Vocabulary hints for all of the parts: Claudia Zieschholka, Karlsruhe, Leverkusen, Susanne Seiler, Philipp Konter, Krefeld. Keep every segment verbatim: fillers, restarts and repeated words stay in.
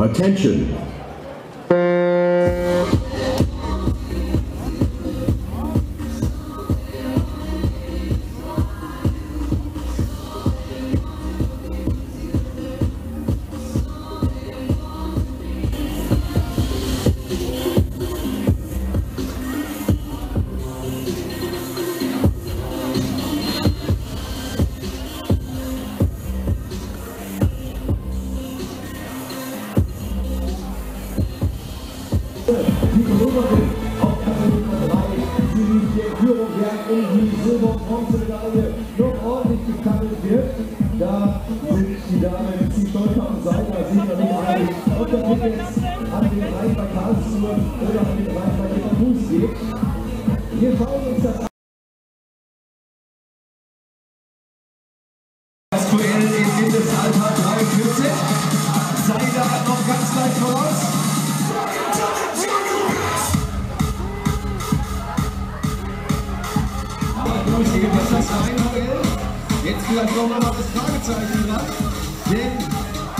Attention! Jetzt vielleicht nochmal noch das Fragezeichen dran, denn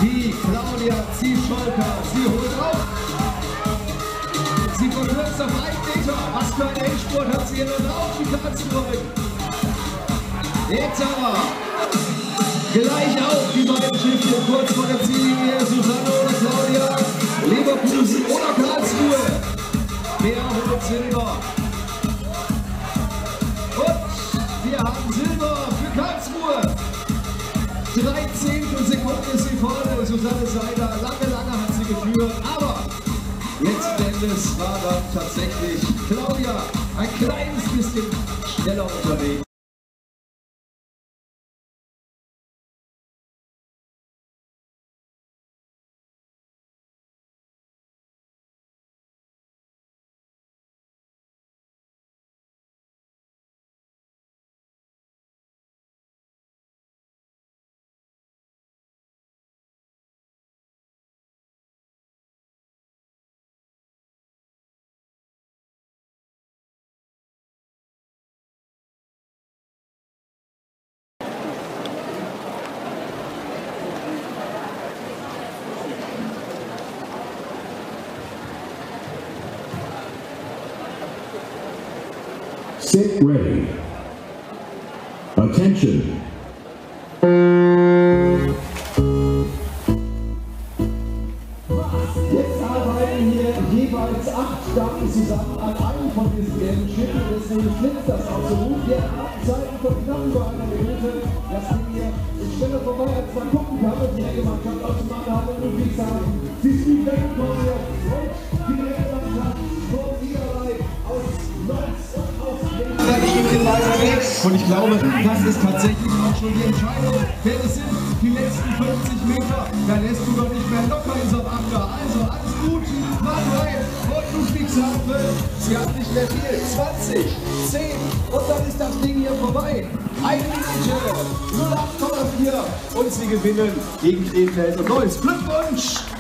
die Claudia Zieschholka, sie holt auf. Sie verkürzt auf einen Meter. Was für ein Endspurt hat sie hier noch auf die Karlsruhe. Jetzt aber gleich auf die beiden Schiffe kurz vor der Ziellinie. Susanne oder Claudia, Leverkusen oder Karlsruhe. Wer holt Silber? dreizehn Sekunden ist sie vorne, Susanne Seiler, lange, lange hat sie geführt, aber letzten Endes war dann tatsächlich Claudia ein kleines bisschen schneller unterwegs. Sit ready. Attention. Jetzt arbeiten hier jeweils acht Damen zusammen an einem von diesen gelben Schiffen. Deswegen flitzt das auch so gut. Wir haben Zeiten von knapp über einer Minute. Das Ding hier ist schneller vorbei, als man gucken kann, was die er gemacht hat. Aus dem Mann haben wir nichts gesagt. Sie ist nicht weg, Claudia. Und ich glaube, das ist tatsächlich auch schon die Entscheidung. Denn es sind die letzten fünfzig Meter. Da lässt du doch nicht mehr locker in so einem Achter. Also alles gut, mach rein. Und du fliegst ab. Sie hat nicht mehr viel. zwanzig, zehn. Und dann ist das Ding hier vorbei. Eine Minute, null Komma vier. Und sie gewinnen gegen Krefeld und Neues. Glückwunsch!